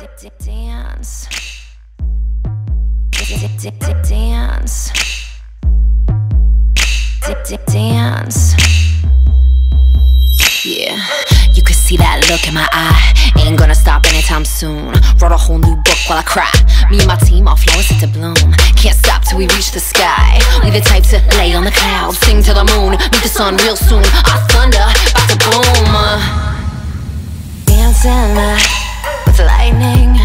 Dance. Dance. Dance. Yeah, you can see that look in my eye. Ain't gonna stop anytime soon. Wrote a whole new book while I cry. Me and my team, our flowers hit to bloom. Can't stop till we reach the sky. We the type to lay on the clouds, sing to the moon, meet the sun real soon. Our thunder, about to boom. Dancing with lightning.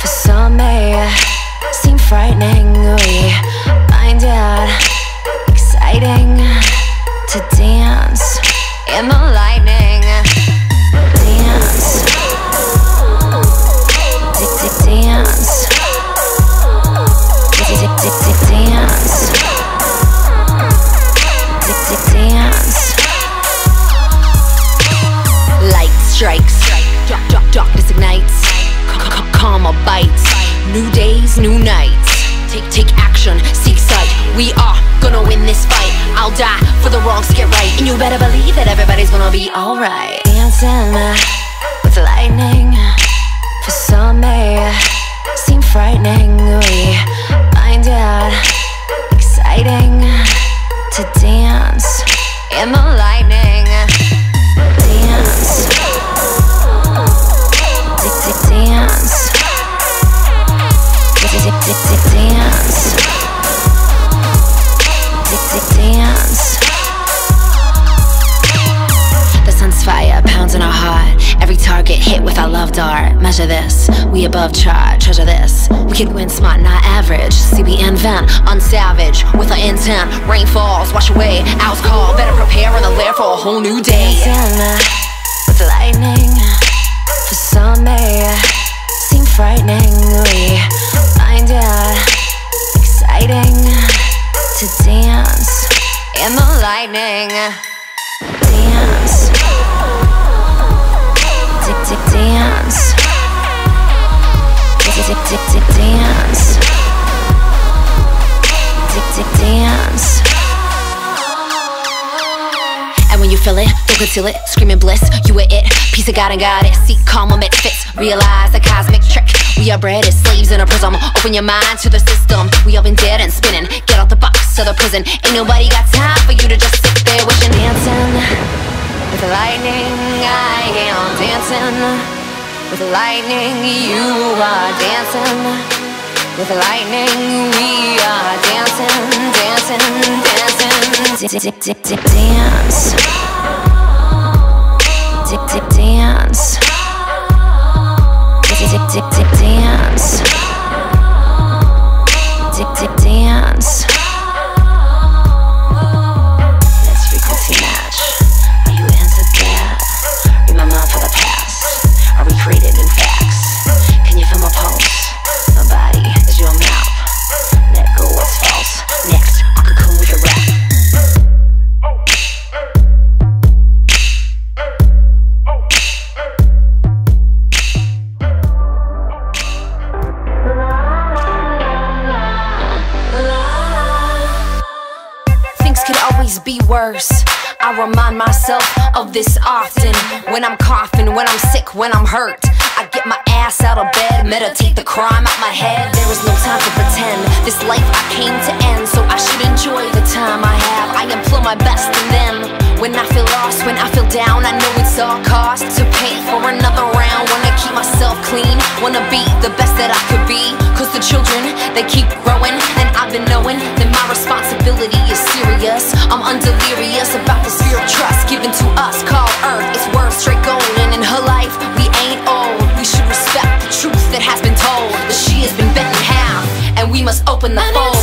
For some may seem frightening. We find it exciting to dance in the lightning. Dance. Dance. Dance. Dance. Light strikes. Darkness ignites, karma bites. New days, new nights. Take action, seek sight. We are gonna win this fight. I'll die for the wrongs to get right, and you better believe that everybody's gonna be alright. Dancing with lightning. For some may seem frightening. We find out exciting to dance in the lightning. Dance. Dance. Dance. Dance. The sun's fire pounds in our heart. Every target hit with our love dart. Measure this, we above chart. Treasure this, we could win smart, not average. CB invent, unsavage with our intent. Rain falls, wash away, owls call. Better prepare on the lair for a whole new day. Dancing with lightning. For some may seem frightening. We find it exciting to dance in the lightning. Dance. Dance. Dance. Dance. And when you feel it, don't conceal it. Screaming bliss, you were it. Peace of God and goddess. Seek calm when it fits. Realize the cosmic trick. We are bred as slaves in a prism. Open your mind to the system. We all been dead and spinning. Get out the box of the prison. Ain't nobody got time for you to just sit there wishing. Dancing with the lightning. I am dancing with the lightning. You are dancing with the lightning. We are dancing, dancing, dancing. Dance. Dance. Dance. Dance. Let's frequency match. Are you into that? Remember for the past. Are we creating new facts? Can you feel my pulse? My body is your mouth. Let go what's false. Next, I could cool with your rap. Be worse. I remind myself of this often. When I'm coughing, when I'm sick, when I'm hurt, I get my ass out of bed, meditate the crime out my head. There is no time to pretend. This life I came to end, so I should enjoy the time I have. I employ my best, and then when I feel lost, when I feel down, I know it's all cost to pay for another round. Wanna keep myself clean, wanna be the best that I could be. Cause the children, they keep growing, and I've been knowing that my responsibility is serious. I'm undelirious about the sphere of trust given to us, called Earth. It's worth straight gold, and in her life, we ain't old. We should respect the truth that has been told, that she has been bent in half, and we must open the fold.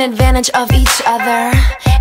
Advantage of each other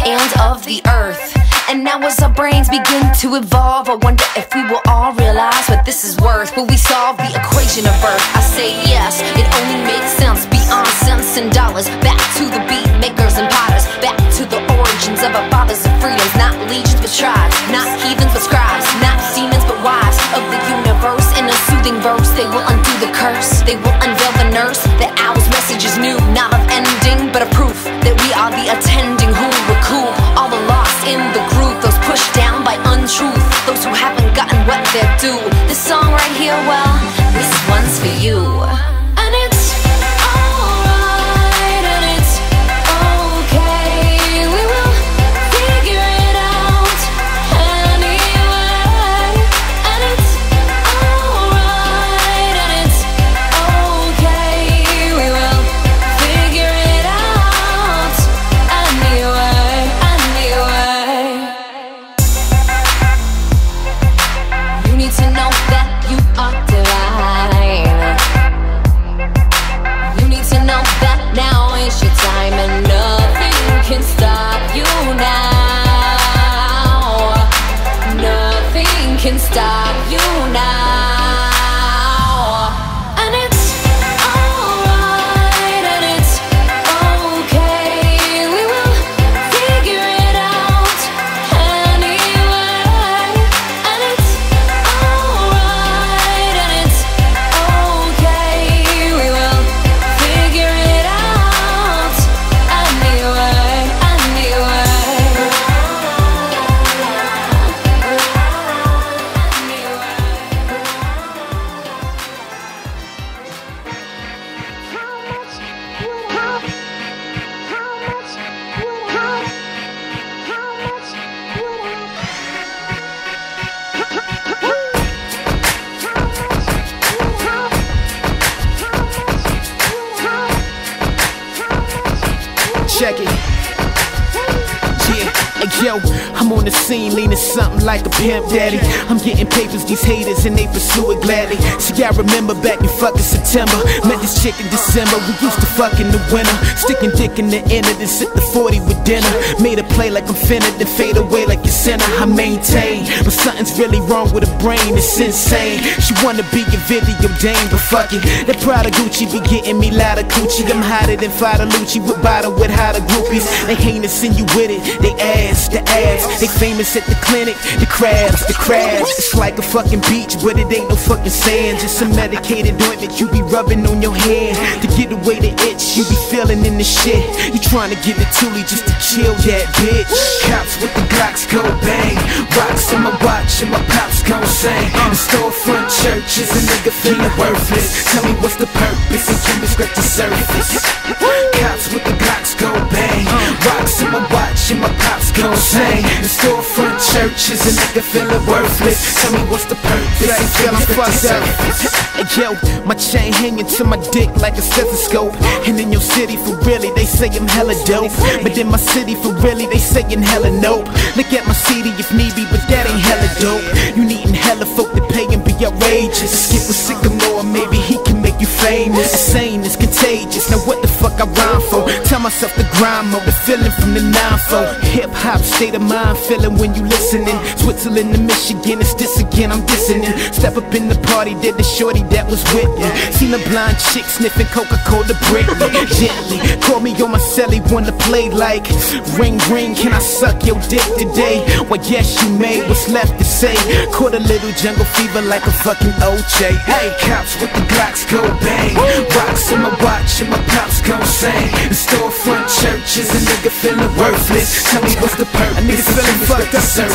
and of the earth, and now as our brains begin to evolve, I wonder if we will all realize what this is worth. Will we solve the equation of birth? I say yes, it only makes sense. Beyond cents and dollars, back to the beat makers and potters, back to to the origins of our fathers of freedoms. Not legions but tribes, not heathens but scribes, not seamen but wives of the universe. In a soothing verse they will undo the curse, they will unveil the nurse. The owl's message is new, not of ending but a proof that we are the attending who recoup all the lost in the groove. Those pushed down by untruth, those who haven't gotten what they're due. This song right here, well, this one's for you. And it's something like a pimp daddy. I'm getting papers, these haters, and they pursue it gladly. See, I remember back in fucking September, met this chick in December. We used to fuck in the winter, sticking dick in the inner, then sip the 40 with dinner. Made a play like I'm finna, then fade away like a sinner. I maintain, but something's really wrong with her brain, it's insane. She wanna be a video dame, but fuck it, that Prada Gucci be getting me loud of coochie. I'm hotter than Fada Lucci, with bottom with hotter groupies. They heinous and you with it, they ass to ass. They famous at the clinic, the crabs. It's like a fucking beach, but it ain't no fucking sand. Just some medicated ointment you be rubbing on your hand to get away the itch you be feeling in the shit. You trying to get a Thule just to chill that bitch. Cops with the Glocks go bang, rocks on my watch and my pops gon' sing. The storefront churches, a nigga feeling worthless. Tell me what's the purpose and can we scratch the surface? Cops with the Glocks go bang, rocks on my watch and my pops gon' sing. The storefront churches, a nigga feeling worthless. Tell me what's the purpose? I feel I'm fucked up. Yo, my chain hanging to my dick like a stethoscope. And in your city for really, they say I'm hella dope. But in my city for really, they saying hella nope. Look at my city if need be, but that ain't hella dope. You needin' hella folk to pay and be outrageous. Skip with Sycamore, maybe he can make you famous. Insane is contagious. Now what the fuck I rhyme for? Tell myself the grind mode, the feeling from the 9-4. Hip hop state of mind, feeling when you listening. Switzerland to Michigan, it's this again, I'm dissonant. Step up in the party, did the shorty that was with ya. Seen a blind chick sniffing Coca-Cola Britney. Gently, call me on my celly, wanna play like ring ring, can I suck your dick today? Well yes you may, what's left to say? Caught a little jungle fever like a fucking OJ. Hey, cops with the Glocks go bang, rocks on my watch and my pops gon' sing. The storefront churches, a nigga feeling worthless. Tell me what's the purpose? A nigga feeling fucked up. Hey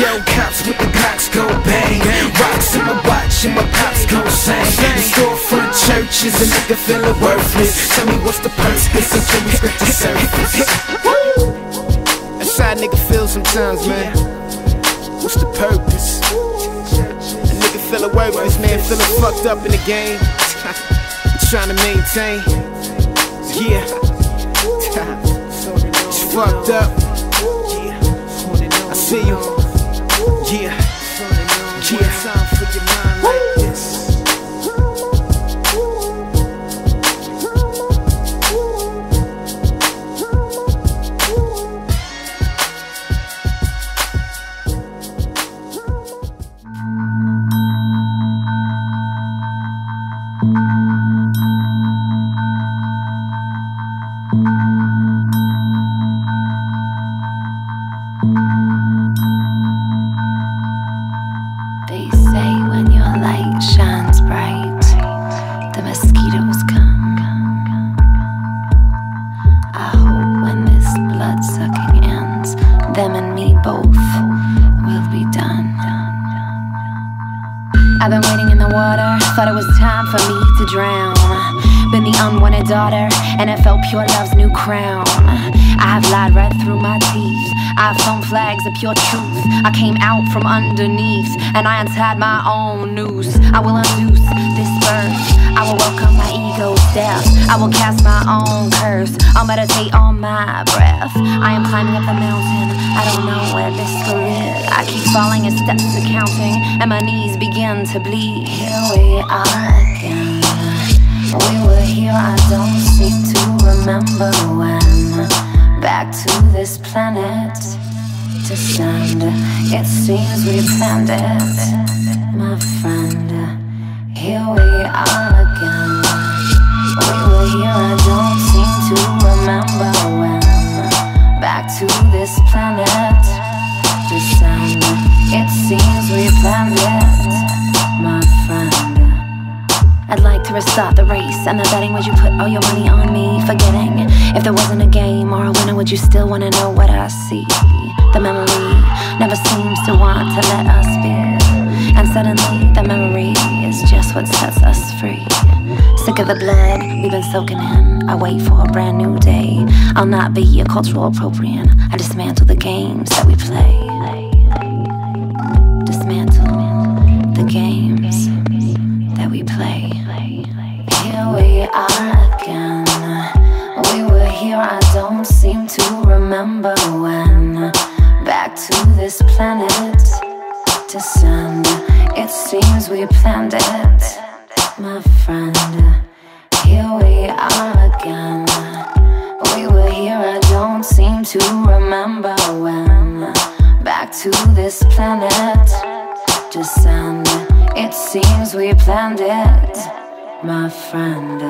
yo, cops with the Glocks go bang, rocks in my watch and my pops gon' sing. The storefront churches, a nigga feeling worthless. Tell me what's the purpose and can we scratch the surface? That's how a nigga feel sometimes, man. What's the purpose? A nigga feeling worthless, man, feeling fucked up in the game. Trying to maintain, yeah. It's fucked up. See you. Yeah. Time for your mind like this. NFL pure love's new crown. I've lied right through my teeth, I've flown flags of pure truth. I came out from underneath and I untied my own noose. I will unloose this verse, I will welcome my ego's death. I will cast my own curse, I'll meditate on my breath. I am climbing up the mountain, I don't know where this will is. I keep falling and steps are counting and my knees begin to bleed. Here we are again, we were here, I don't seem to remember when. Back to this planet to send, it seems we planned it, my friend. Here we are again, we were here, I don't seem to remember when. Back to this planet, December, it seems we planned it, my friend. I'd like to restart the race and the betting. Would you put all your money on me? Forgetting if there wasn't a game or a winner, would you still want to know what I see? The memory never seems to want to let us be, and suddenly the memory is just what sets us free. Sick of the blood we've been soaking in, I wait for a brand new day. I'll not be a cultural appropriant, I dismantle the games that we play. Dismantle the games that we play. Here we are again, we were here, I don't seem to remember when. Back to this planet to send, it seems we planned it, my friend. Here we are again, we were here, I don't seem to remember when. Back to this planet to send, it seems we planned it, my friend.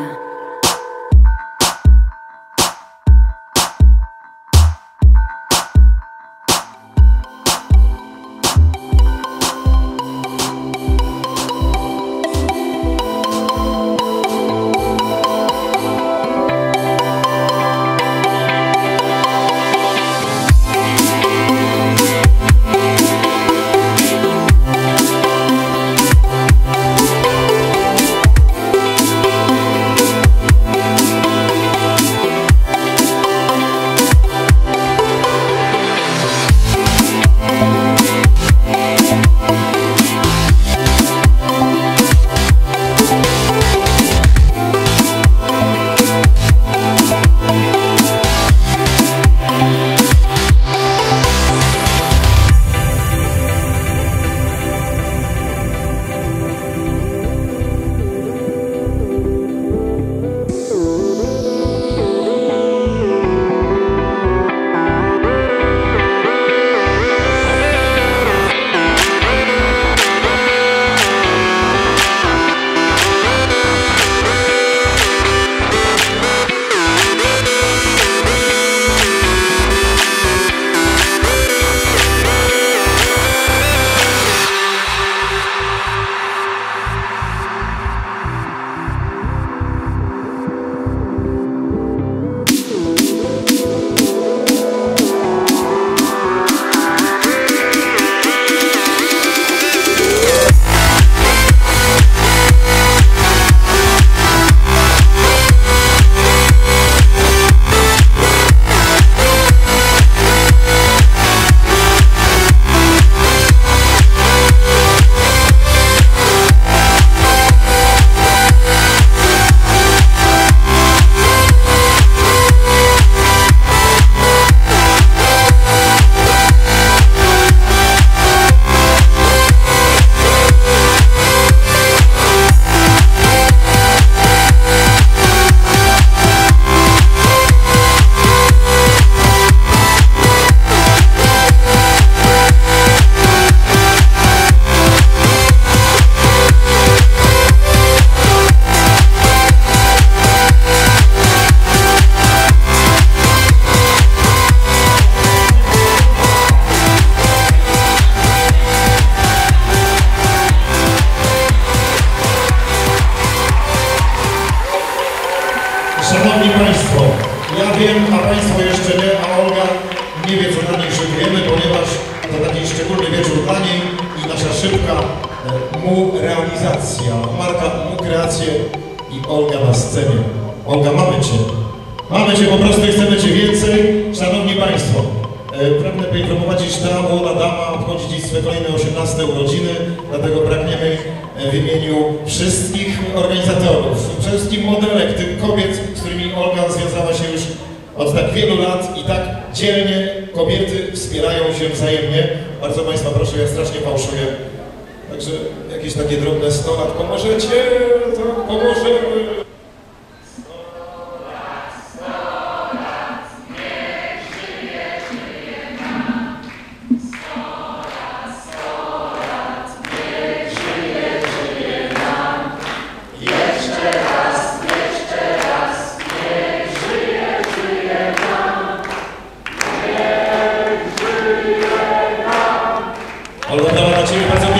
Szanowni Państwo, ja wiem, a Państwo jeszcze nie, a Olga nie wie, co na niej szykujemy, ponieważ to taki szczególny wieczór dla niej i nasza szybka mu realizacja, Marta mu kreacje i Olga na scenie. Olga, mamy Cię. Mamy się po prostu i chcemy cię więcej. Szanowni Państwo, pragnę poinformować, iż ta młoda dama obchodzi dziś swoje kolejne 18 urodziny, dlatego pragniemy w imieniu wszystkich organizatorów, przede wszystkim modelek, tych kobiet, z którymi Olga związała się już od tak wielu lat i tak dzielnie kobiety wspierają się wzajemnie. Bardzo Państwa proszę, ja strasznie fałszuję. Także jakieś takie drobne 100 lat pomożecie, to pomożemy. Olga, brawa dla Ciebie, bardzo